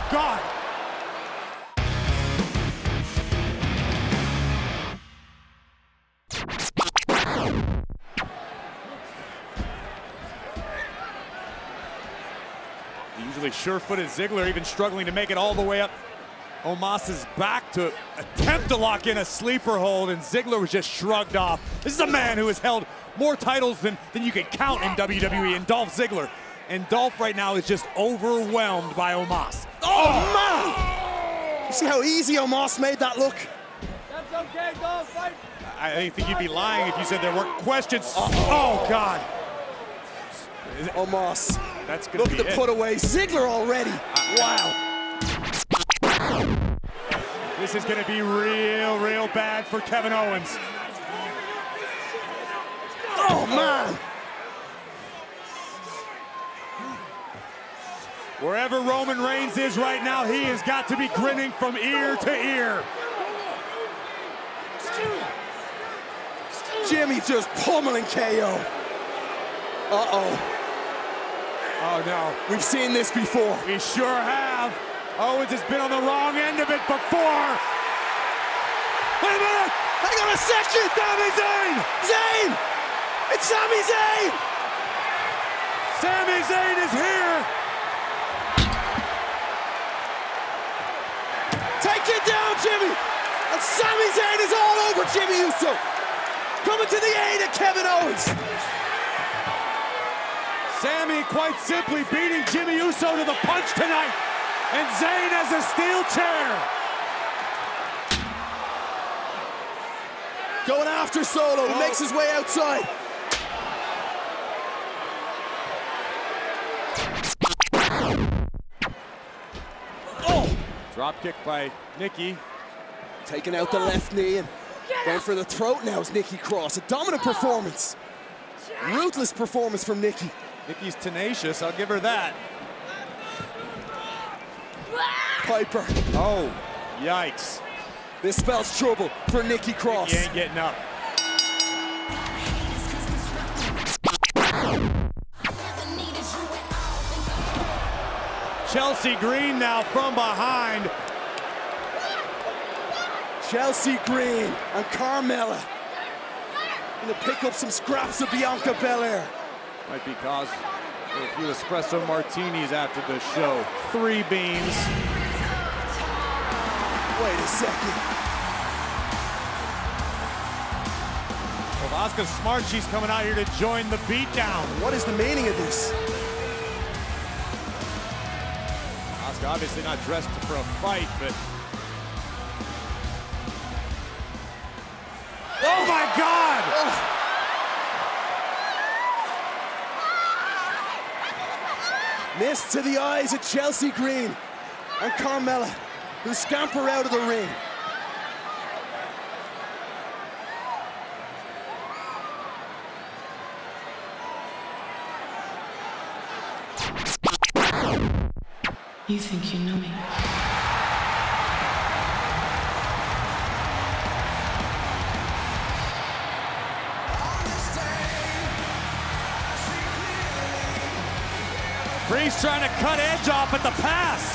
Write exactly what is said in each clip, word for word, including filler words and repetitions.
Oh, God. Usually sure-footed Ziggler, even struggling to make it all the way up. Omos is back to attempt to lock in a sleeper hold, and Ziggler was just shrugged off. This is a man who has held more titles than, than you can count in W W E, and Dolph Ziggler. And Dolph right now is just overwhelmed by Omos. Oh, oh man! You see how easy Omos made that look? That's okay, Dolph, fight! I, I think you'd be lying if you said there weren't questions. Uh oh, oh, God. Omos. That's good. Look at the put away. Ziggler already. Uh, wow. This is going to be real, real bad for Kevin Owens. Oh, man! Wherever Roman Reigns is right now, he has got to be grinning from ear to ear. Jimmy just pummeling K O. Uh-oh. Oh, no. We've seen this before. We sure have. Owens has been on the wrong end of it before. Wait a minute! Hang on a second! Sami Zayn! Zayn! It's Sami Zayn! Sami Zayn is here! Take it down, Jimmy! And Sami Zayn is all over Jimmy Uso! Coming to the aid of Kevin Owens! Sami quite simply beating Jimmy Uso to the punch tonight! And Zayn has a steel chair. Going after Solo, oh. He makes his way outside. Oh! Drop kick by Nikki. Taking out the left knee and going for the throat now is Nikki Cross. A dominant performance. Ruthless performance from Nikki. Nikki's tenacious, I'll give her that. Piper. Oh, yikes. This spells trouble for Nikki Cross. He ain't getting up. Chelsea Green now from behind. Chelsea Green and Carmella. Gonna pick up some scraps of Bianca Belair. Might be caused for a few espresso martinis after the show. Three beans. Wait a second. Well, Asuka's smart. She's coming out here to join the beatdown. What is the meaning of this? Asuka obviously not dressed for a fight, but... Oh, my God! Oh. Missed to the eyes of Chelsea Green and Carmella, who scamper out of the ring. You think you know me? Priest trying to cut Edge off at the pass.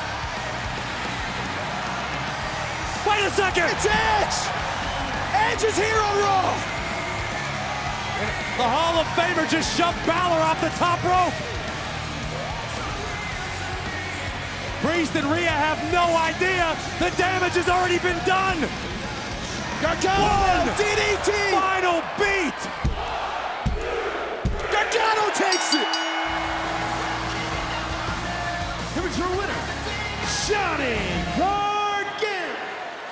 Wait a second! It's Edge! Edge is here on Raw! And the Hall of Famer just shoved Balor off the top rope! Priest and Rhea have no idea! The damage has already been done! Gargano! D D T! Final beat! Gargano takes it! Here is your winner, Johnny Gargano!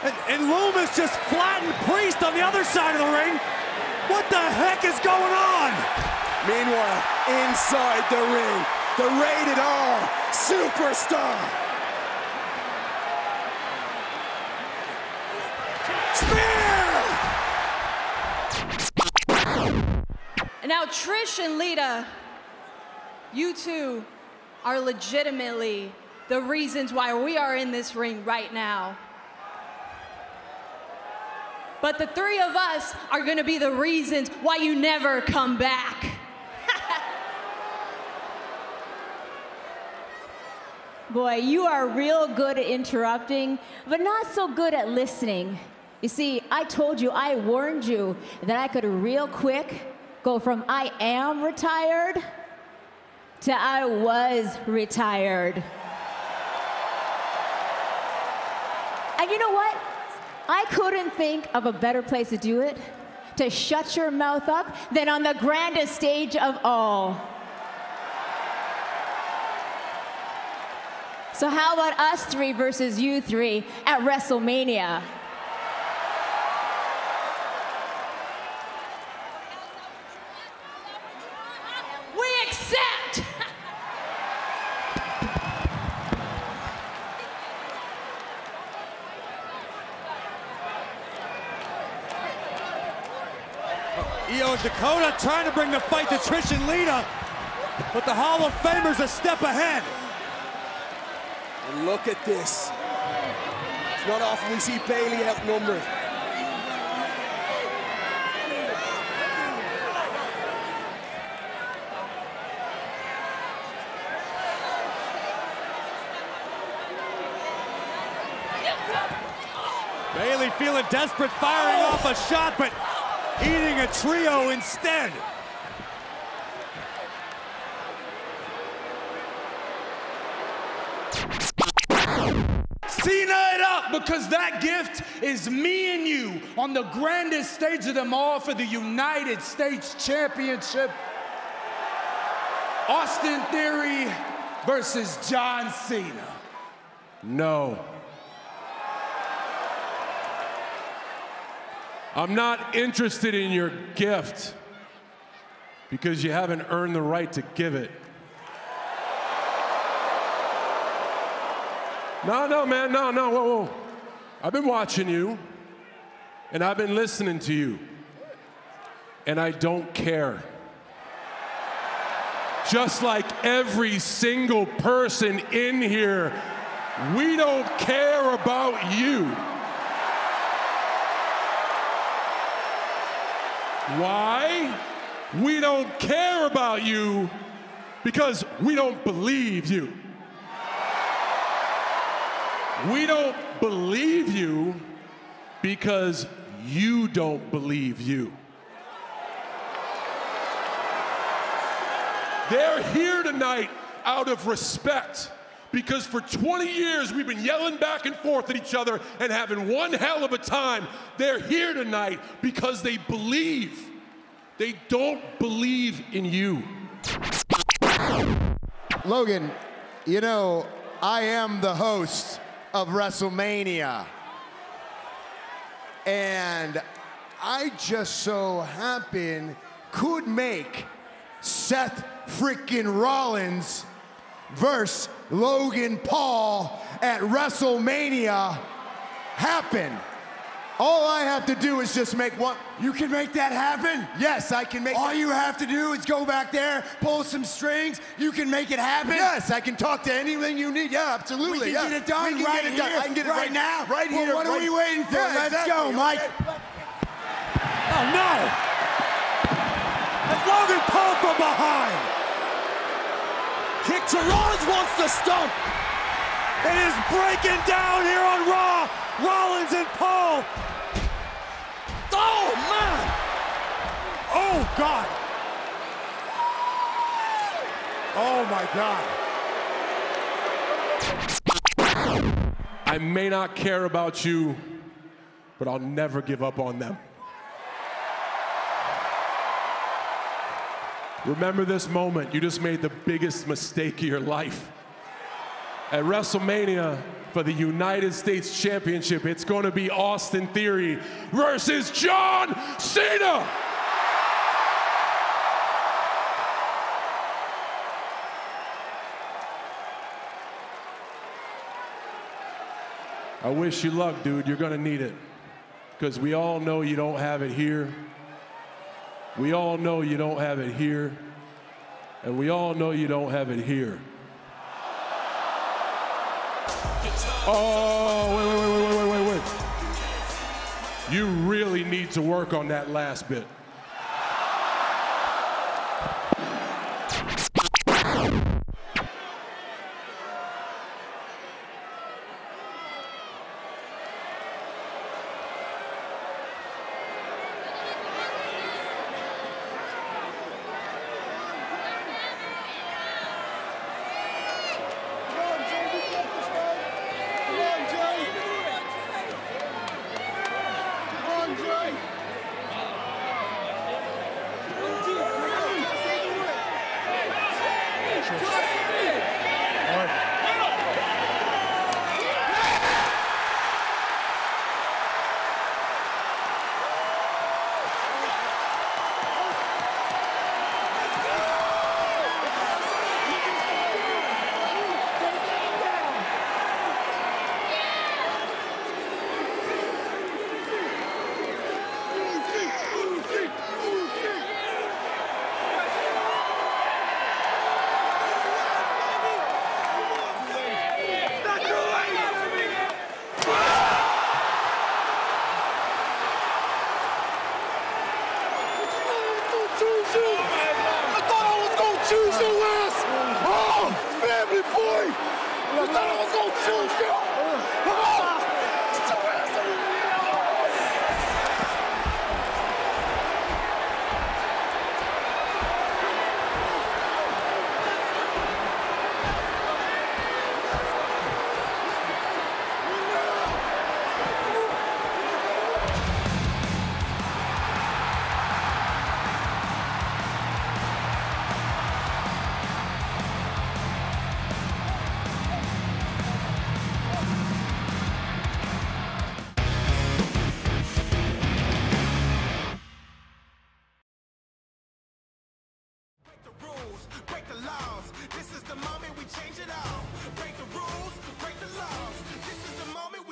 And, and Lumis just flattened Priest on the other side of the ring. What the heck is going on? Meanwhile, inside the ring, the rated R superstar. Spear! And now Trish and Lita, you two are legitimately the reasons why we are in this ring right now. But the three of us are gonna be the reasons why you never come back. Boy, you are real good at interrupting, but not so good at listening. You see, I told you, I warned you that I could real quick go from I am retired to I was retired. And you know what? I couldn't think of a better place to do it, to shut your mouth up, than on the grandest stage of all. So how about us three versus you three at WrestleMania? We accept! Io and Dakota trying to bring the fight to Trish and Lita, but the Hall of Famer's a step ahead. And look at this. It's not often we see Bayley outnumbered. Bayley feeling desperate, firing oh. off a shot, but eating a trio instead. Cena it up, because that gift is me and you on the grandest stage of them all for the United States Championship. Austin Theory versus John Cena. No. I'm not interested in your gift because you haven't earned the right to give it. No, no, man, no, no, whoa, whoa. I've been watching you, and I've been listening to you, and I don't care. Just like every single person in here, we don't care about you. Why? We don't care about you because we don't believe you. We don't believe you because you don't believe you. They're here tonight out of respect because for twenty years we've been yelling back and forth at each other and having one hell of a time. They're here tonight because they believe. They don't believe in you. Logan, you know, I am the host of WrestleMania. And I just so happen could make Seth Freakin Rollins versus Logan Paul at WrestleMania happen. All I have to do is just make one. You can make that happen? Yes, I can make it. All you have to do is go back there, pull some strings. You can make it happen? Yes, I can talk to anything you need. Yeah, absolutely. We can yeah. get it done we can right get it here. Done. I can get it right, right now. Right well, here. What right. are we waiting for? Yeah, Let's exactly. go, Mike. Oh, no. And Logan Paul from behind. Kick to Rollins, wants to stump. It is breaking down here on Raw. Rollins and Paul. Oh, man. Oh, God. Oh, my God. I may not care about you, but I'll never give up on them. Remember this moment. You just made the biggest mistake of your life. At WrestleMania, for the United States Championship, it's going to be Austin Theory versus John Cena! I wish you luck, dude. You're going to need it. Because we all know you don't have it here. We all know you don't have it here. And we all know you don't have it here. Oh, wait, wait, wait, wait, wait, wait, wait. You really need to work on that last bit.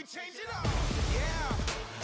Change it up, yeah.